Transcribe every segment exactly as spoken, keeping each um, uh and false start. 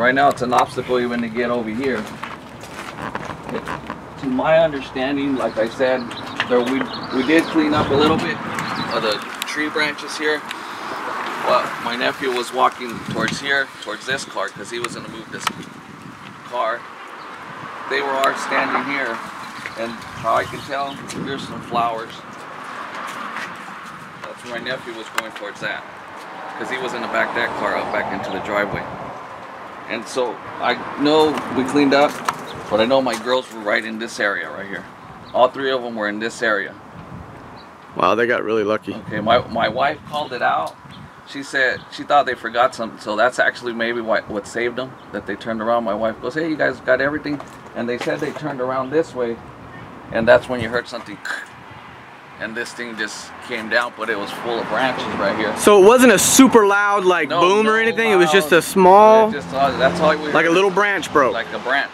Right now it's an obstacle even to get over here. It, to my understanding, like I said, there we, we did clean up a little bit of the tree branches here. But my nephew was walking towards here, towards this car, because he was going to move this car. They were all standing here, and how I can tell, there's some flowers. That's where my nephew was going towards that, because he was going to back that car up back into the driveway. And so I know we cleaned up, but I know my girls were right in this area right here. All three of them were in this area. Wow, they got really lucky. Okay, my, my wife called it out. She said she thought they forgot something, so that's actually maybe what, what saved them, that they turned around. My wife goes, hey, you guys got everything? And they said they turned around this way, and that's when you heard something, and this thing just came down, but it was full of branches right here. So it wasn't a super loud, like, no, boom no or anything? Loud. It was just a small, just, uh, that's all we heard. Like a little branch broke? Like a branch.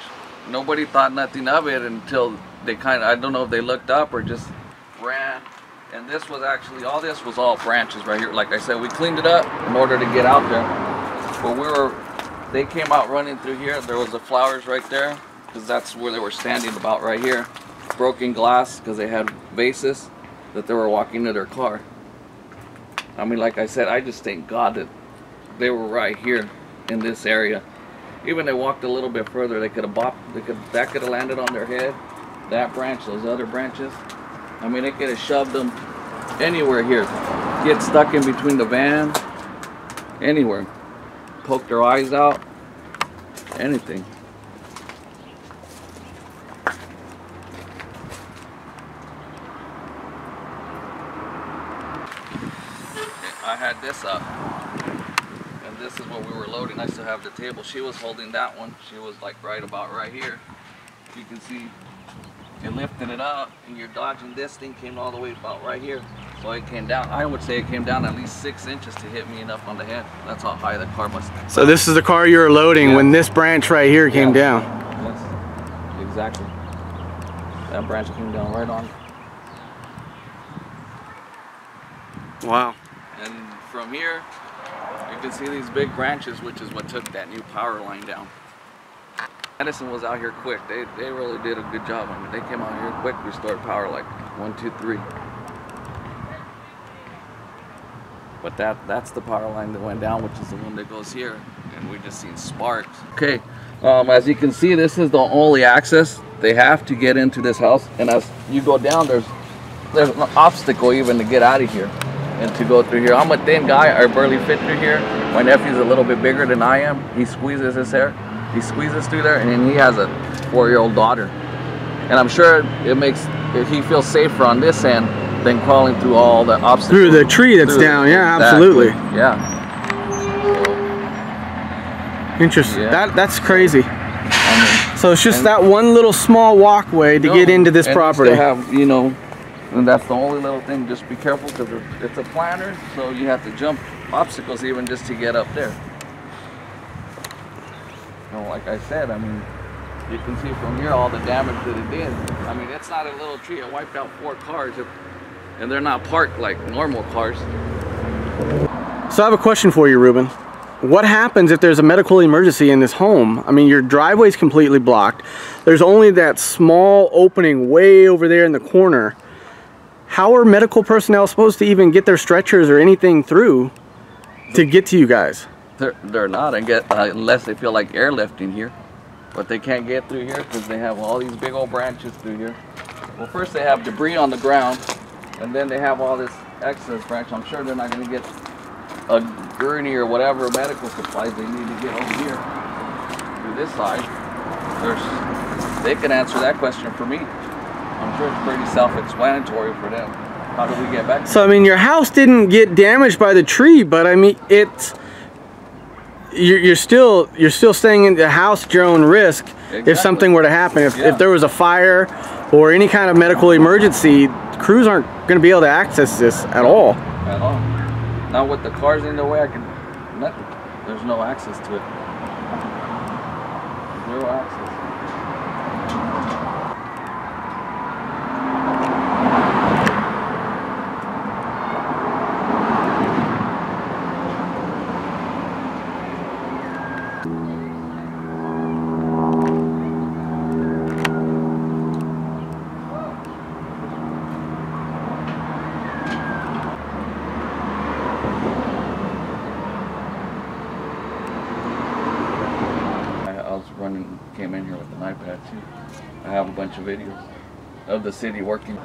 Nobody thought nothing of it until they kind of, I don't know if they looked up or just ran. And this was actually, all this was all branches right here. Like I said, we cleaned it up in order to get out there. But we were, they came out running through here. There was the flowers right there, because that's where they were standing about right here. Broken glass, because they had vases that they were walking to their car. I mean, like I said, I just thank God that they were right here in this area. Even they walked a little bit further, they could have bopped, they could, that could have landed on their head. That branch, those other branches. I mean, they could have shoved them anywhere here. Get stuck in between the van, anywhere. Poke their eyes out, anything. I had this up, and this is what we were loading. I still have the table. She was holding that one. She was like right about right here. You can see. You're lifting it up and you're dodging. This thing came all the way about right here, so it came down. I would say it came down at least six inches to hit me enough on the head. That's how high the car must be. So this is the car you were loading, yeah, when this branch right here came, yeah, down. Yes, exactly. That branch came down right on. Wow. And from here, you can see these big branches, which is what took that new power line down. Edison was out here quick. They, they really did a good job. I mean, they came out here quick, restored power like one, two, three. But that that's the power line that went down, which is the one that goes here. And we just seen sparks. Okay, um, as you can see, this is the only access they have to get into this house. And as you go down, there's there's an obstacle even to get out of here and to go through here. I'm a thin guy. I barely fit through here. My nephew's a little bit bigger than I am. He squeezes his hair. He squeezes through there, and then he has a four-year-old daughter. And I'm sure it makes, he feels safer on this end than crawling through all the obstacles. Through the tree that's down, yeah, absolutely. Yeah. Interesting. Yeah. That, that's crazy. I mean, so it's just that one little small walkway to no, get into this and property. You, have, you know, and that's the only little thing. Just be careful, because it's a planter, so you have to jump obstacles even just to get up there. Like I said, I mean, you can see from here all the damage that it did. I mean, it's not a little tree. It wiped out four cars, and they're not parked like normal cars. So I have a question for you, Ruben. What happens if there's a medical emergency in this home? I mean, your driveway's completely blocked. There's only that small opening way over there in the corner. How are medical personnel supposed to even get their stretchers or anything through to get to you guys? They're, they're not, I guess, uh, unless they feel like airlifting here. But they can't get through here because they have all these big old branches through here. Well, first they have debris on the ground, and then they have all this excess branch. I'm sure they're not going to get a gurney or whatever medical supplies they need to get over here. Through this side, there's, they can answer that question for me. I'm sure it's pretty self-explanatory for them. How do we get back? So, I mean, your house didn't get damaged by the tree, but I mean, it's... You're still you're still staying in the house at your own risk. Exactly. If something were to happen, if, yeah. if there was a fire or any kind of medical emergency, crews aren't going to be able to access this at all. At all. Now with the cars in the way, I can nothing. There's no access to it. No access. Thank you. That's it. I have a bunch of videos of the city working.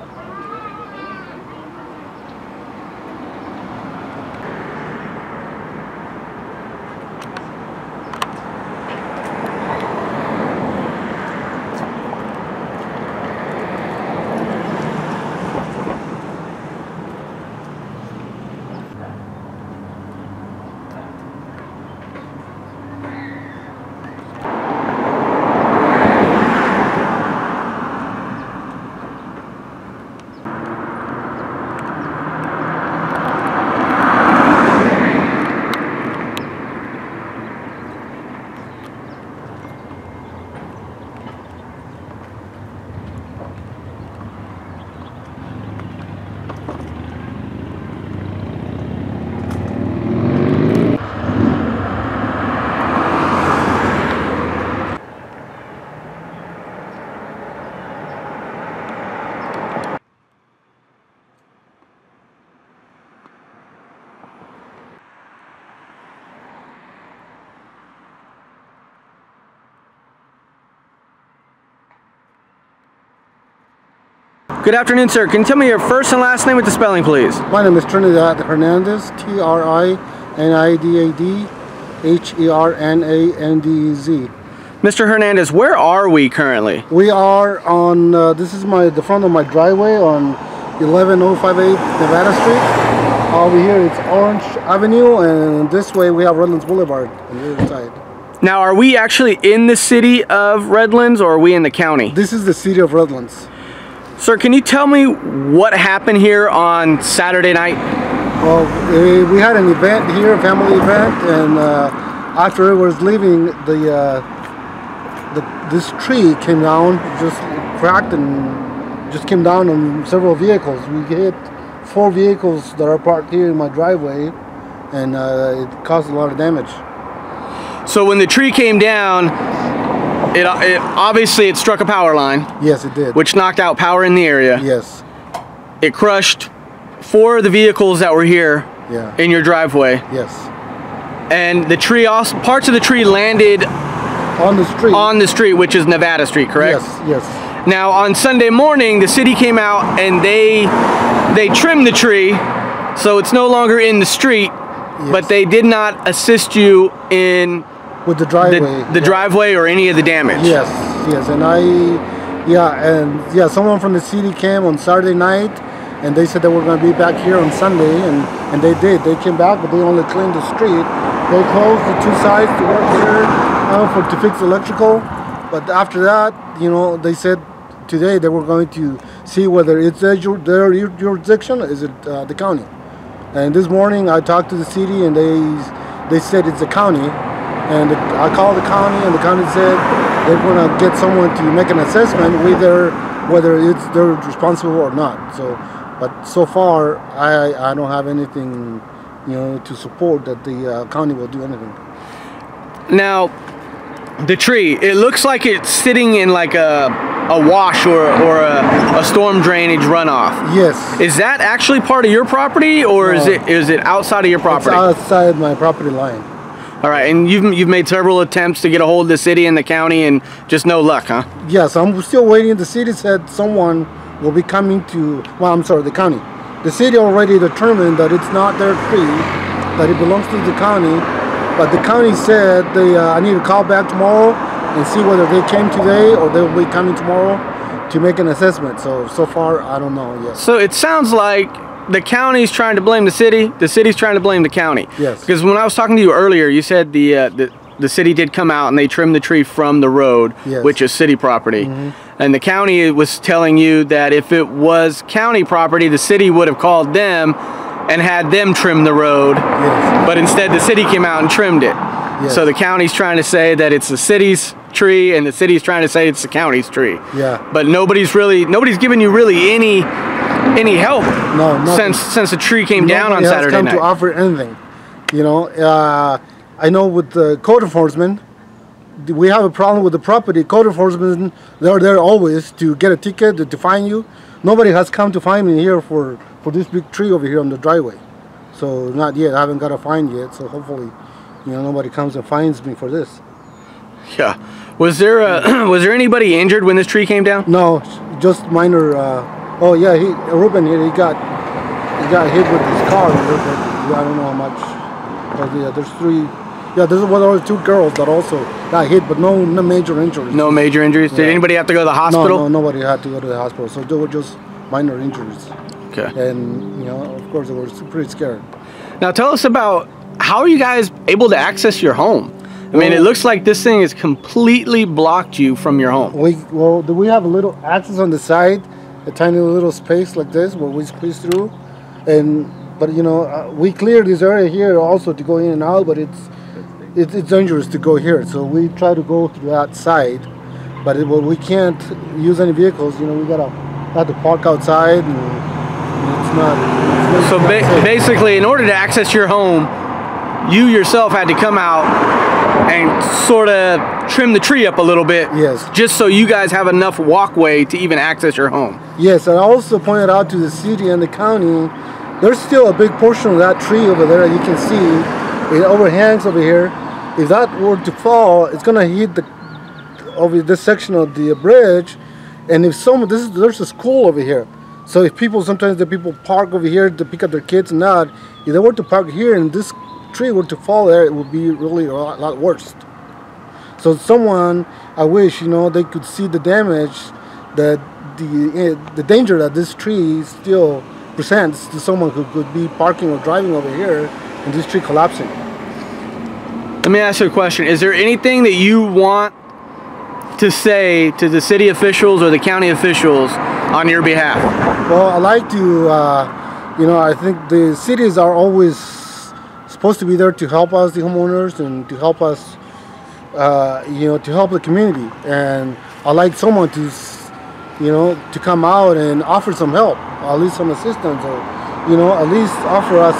Good afternoon, sir. Can you tell me your first and last name with the spelling, please? My name is Trinidad Hernandez, T R I N I D A D H E R N A N D E Z. Mister Hernandez, where are we currently? We are on, uh, this is my the front of my driveway on eleven oh five eight Nevada Street. Over here it's Orange Avenue, and this way we have Redlands Boulevard on the other side. Now, are we actually in the city of Redlands, or are we in the county? This is the city of Redlands. Sir, can you tell me what happened here on Saturday night? Well, we had an event here, a family event, and uh, after it was leaving, the, uh, the this tree came down, just cracked, and just came down on several vehicles. We hit four vehicles that are parked here in my driveway, and uh, it caused a lot of damage. So when the tree came down, It, it obviously it struck a power line. Yes, it did. Which knocked out power in the area. Yes. It crushed four of the vehicles that were here. Yeah. In your driveway. Yes. And the tree also, parts of the tree landed on the street. On the street, which is Nevada Street, correct? Yes. Yes. Now on Sunday morning, the city came out and they they trimmed the tree, so it's no longer in the street. Yes. But they did not assist you in. With the driveway. The, the yeah. driveway or any of the damage. Yes, yes, and I, yeah, and yeah, someone from the city came on Saturday night, and they said they were going to be back here on Sunday, and, and they did. They came back, but they only cleaned the street. They closed the two sides to work here uh, for, to fix electrical, but after that, you know, they said today they were going to see whether it's uh, your, their jurisdiction or is it uh, the county. And this morning I talked to the city, and they, they said it's the county. And I called the county, and the county said they want to get someone to make an assessment whether whether it's they're responsible or not. So, but so far I I don't have anything, you know, to support that the uh, county will do anything. Now, the tree, it looks like it's sitting in like a a wash or or a, a storm drainage runoff. Yes. Is that actually part of your property, or no, is it is it outside of your property? It's outside my property line. All right, and you've, you've made several attempts to get a hold of the city and the county, and just no luck, huh? Yes, I'm still waiting. The city said someone will be coming to, well, I'm sorry, the county. The city already determined that it's not their tree, that it belongs to the county, but the county said they, uh, I need to call back tomorrow and see whether they came today or they'll be coming tomorrow to make an assessment. So, so far, I don't know yet. So it sounds like the county's trying to blame the city, the city's trying to blame the county. Yes. Because when I was talking to you earlier, you said the uh, the, the city did come out and they trimmed the tree from the road, yes, which is city property. Mm-hmm. And the county was telling you that if it was county property, the city would have called them and had them trim the road. Yes. But instead the city came out and trimmed it. Yes. So the county's trying to say that it's the city's tree, and the city's trying to say it's the county's tree. Yeah. But nobody's really, nobody's giving you really any any help. No, nothing. Since since the tree came Nobody down on has Saturday come night. To offer anything, you know. Uh, I know with the code enforcement, we have a problem with the property. Code enforcement, they're there always to get a ticket, to fine you. Nobody has come to find me here for for this big tree over here on the driveway. So not yet. I haven't got a fine yet. So hopefully, you know, nobody comes and fines me for this. Yeah. Was there a, was there anybody injured when this tree came down? No, just minor. Uh, oh yeah, he Ruben he, he got he got hit with his car. But I don't know how much. But yeah, there's three. Yeah, there's one or two girls that also got hit, but no, no major injuries. No major injuries. Did yeah. anybody have to go to the hospital? No, no, nobody had to go to the hospital. So they were just minor injuries. Okay. And you know, of course, they were pretty scared. Now, tell us about how are you guys able to access your home? I mean, it looks like this thing has completely blocked you from your home. We well, we have a little access on the side, a tiny little space like this where we squeeze through, and but you know uh, we clear this area here also to go in and out, but it's it, it's dangerous to go here, so we try to go through that side, but it, well, we can't use any vehicles. You know, we gotta have to park outside, and it's not. It's not so ba safe. Basically, in order to access your home, you yourself had to come out and sort of trim the tree up a little bit. Yes. Just so you guys have enough walkway to even access your home. Yes, and I also pointed out to the city and the county, there's still a big portion of that tree over there that you can see. It overhangs over here. If that were to fall, it's gonna hit the over this section of the bridge. And if some, this is, there's a school over here. So if people, sometimes the people park over here to pick up their kids and not, if they were to park here in this tree were to fall there, it would be really a lot, lot worse. So someone, I wish, you know, they could see the damage, that the uh, the danger that this tree still presents to someone who could be parking or driving over here and this tree collapsing. Let me ask you a question. Is there anything that you want to say to the city officials or the county officials on your behalf? Well, I like to, uh, you know, I think the cities are always supposed to be there to help us, the homeowners, and to help us, uh, you know, to help the community. And I like someone to, you know, to come out and offer some help, at least some assistance, or you know, at least offer us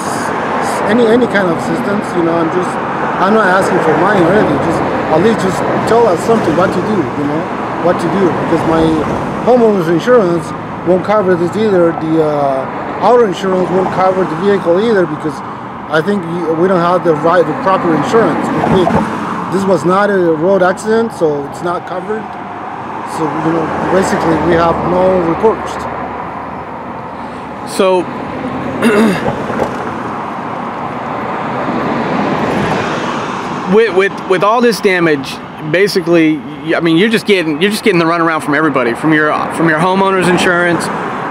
any any kind of assistance. You know, I'm just, I'm not asking for money or anything. Just at least just tell us something, what to do, you know, what to do, because my homeowners insurance won't cover this either. The uh, auto insurance won't cover the vehicle either, because I think we don't have the right, the proper insurance. We, this was not a road accident, so it's not covered. So, you know, basically we have no recourse. So, with with with all this damage, basically, I mean, you're just getting you're just getting the runaround from everybody, from your from your homeowner's insurance,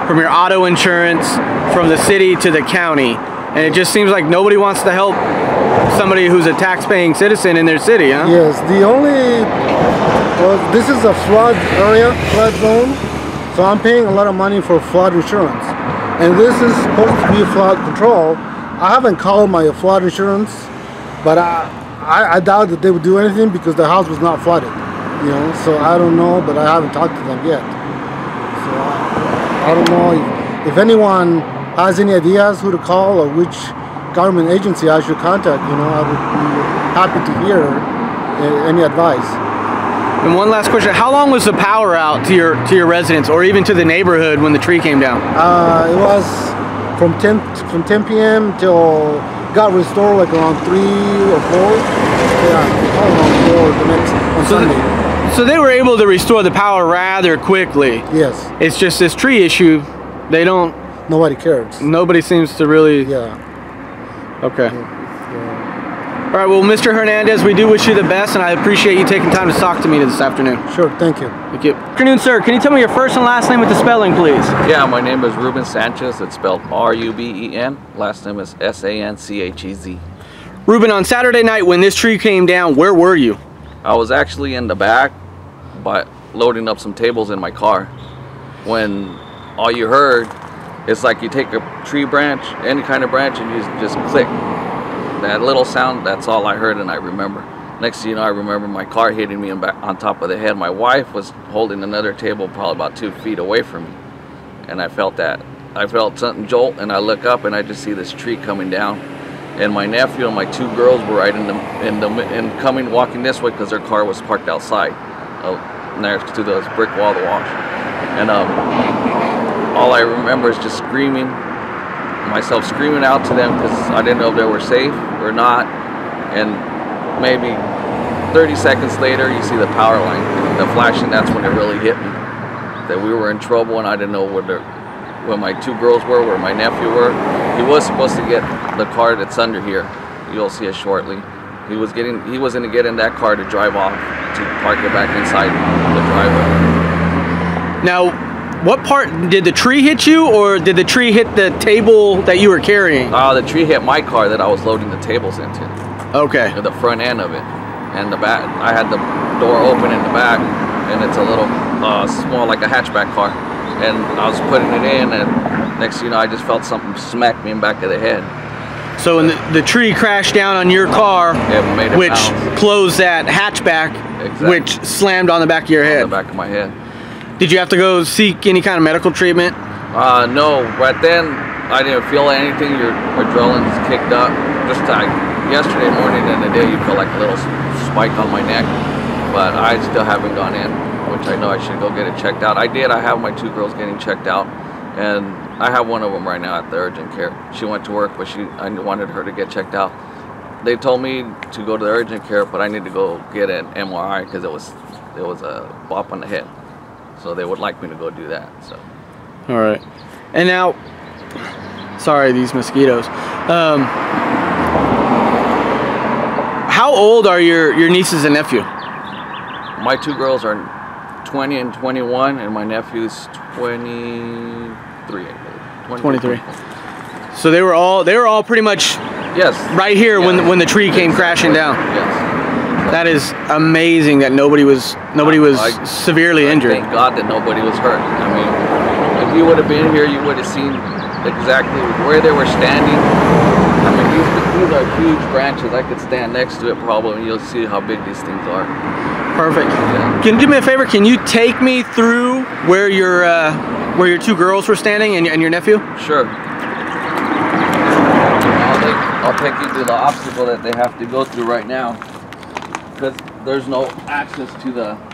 from your auto insurance, from the city to the county. And it just seems like nobody wants to help somebody who's a tax-paying citizen in their city, huh? Yes, the only, well, this is a flood area, flood zone, so I'm paying a lot of money for flood insurance. And this is supposed to be flood control. I haven't called my flood insurance, but I, I, I doubt that they would do anything because the house was not flooded, you know, so I don't know, but I haven't talked to them yet. So I, I don't know if, if anyone has any ideas who to call or which government agency I should contact, you know, I would be happy to hear any advice. And one last question, how long was the power out to your to your residence or even to the neighborhood when the tree came down? Uh, it was from ten from ten p m till got restored like around three or four. Yeah, around four the next on so Sunday. The, so they were able to restore the power rather quickly. Yes. It's just this tree issue, they don't Nobody cares. Nobody seems to really... Yeah. Okay. Yeah. Yeah. All right, well, Mister Hernandez, we do wish you the best, and I appreciate you taking time to talk to me this afternoon. Sure, thank you. Thank you. Good afternoon, sir. Can you tell me your first and last name with the spelling, please? Yeah, my name is Ruben Sanchez. It's spelled R U B E N. Last name is S A N C H E Z. Ruben, on Saturday night when this tree came down, where were you? I was actually in the back, but loading up some tables in my car, when all you heard... It's like you take a tree branch, any kind of branch, and you just click. That little sound, that's all I heard and I remember. Next thing you know, I remember my car hitting me back on top of the head. My wife was holding another table probably about two feet away from me. And I felt that. I felt something jolt, and I look up, and I just see this tree coming down. And my nephew and my two girls were right in the, in the, in coming, walking this way because their car was parked outside, uh, next to the brick wall of the wash. And, um... all I remember is just screaming, myself screaming out to them because I didn't know if they were safe or not, and maybe thirty seconds later, you see the power line, the flashing. That's when it really hit me, that we were in trouble, and I didn't know where, the, where my two girls were, where my nephew were. He was supposed to get the car that's under here. You'll see it shortly. He was getting, he was going to get in that car to drive off, to park it back inside the driveway. Now, what part, did the tree hit you, or did the tree hit the table that you were carrying? Uh, the tree hit my car that I was loading the tables into. Okay. The front end of it, and the back. I had the door open in the back, and it's a little uh, small, like a hatchback car. And I was putting it in, and next thing you know, I just felt something smack me in the back of the head. So when the, the tree crashed down on your car, it made it which bounce. Closed that hatchback, exactly. Which slammed on the back of your head. On the back of my head. Did you have to go seek any kind of medical treatment? Uh, no, but then I didn't feel anything. Your adrenaline's kicked up. Just like yesterday morning and the day, you feel like a little spike on my neck, but I still haven't gone in, which I know I should go get it checked out. I did. I have my two girls getting checked out, and I have one of them right now at the urgent care. She went to work, but she I wanted her to get checked out. They told me to go to the urgent care, but I need to go get an M R I because it was it was a bop on the head. So they would like me to go do that. So, all right. And now, sorry, these mosquitoes. Um, how old are your your nieces and nephew? My two girls are twenty and twenty-one, and my nephew's twenty-three. I believe. twenty-three. So they were all they were all pretty much yes right here yes. when when the tree yes. came crashing down. Yes. That is amazing that nobody was nobody was I, I, severely I injured. Thank God that nobody was hurt. I mean, if you would have been here, you would have seen exactly where they were standing. I mean, these, these are huge branches. I could stand next to it probably, and you'll see how big these things are. Perfect. Yeah. Can you do me a favor? Can you take me through where your uh, where your two girls were standing and, and your nephew? Sure. I'll take, I'll take you through the obstacle that they have to go through right now. Because there's no access to the